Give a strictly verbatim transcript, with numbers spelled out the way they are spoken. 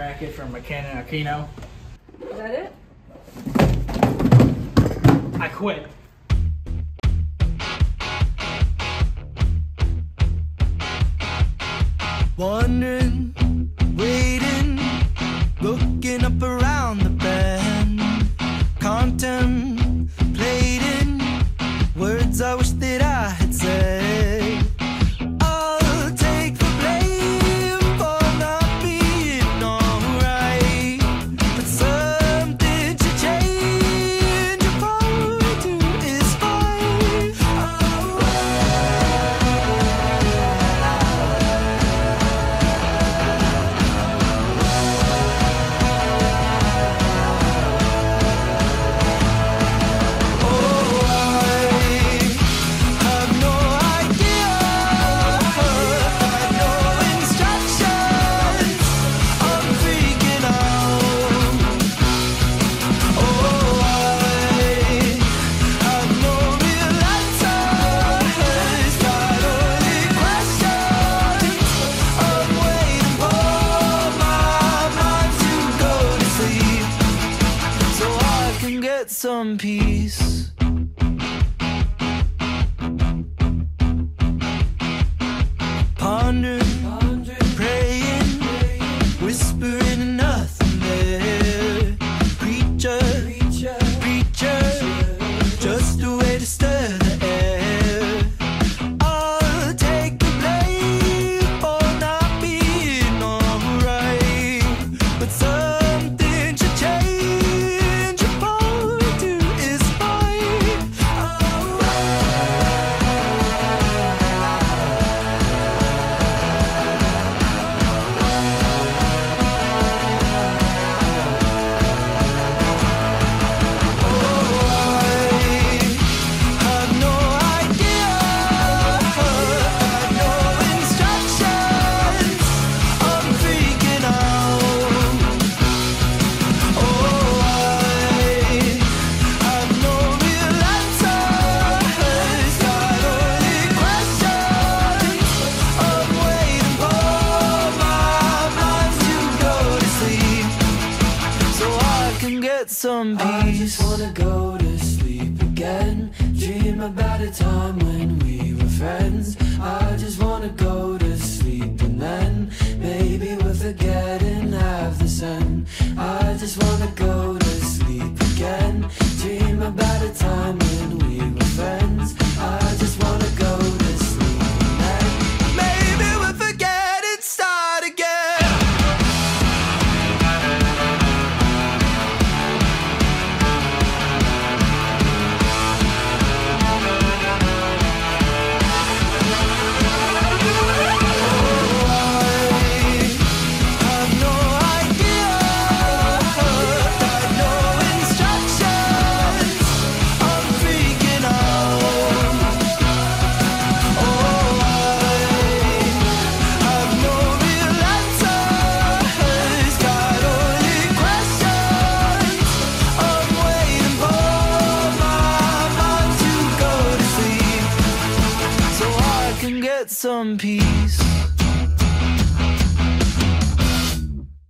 racket from McKenna Aquino. Is that it? I quit. Wondering, waiting, looking up around the bend, contemplating words I wish that I had said. I'll take the blame for not being alright, but something to change. Your power is fine. Get some peace. Ponder, Ponder. Praying, praying, whispering and nothing there. Preacher, preacher, preacher, preacher, just a way to stir the air. I'll take the blame for not being alright, but some. Some peace. I just wanna go to sleep again, dream about a time when we were friends. I just wanna go to sleep and then maybe we'll forget and have the sun. I just wanna go to sleep again, dream about a time when we were friends. I just wanna go to sleep and then maybe we'll forget and start again. Some peace.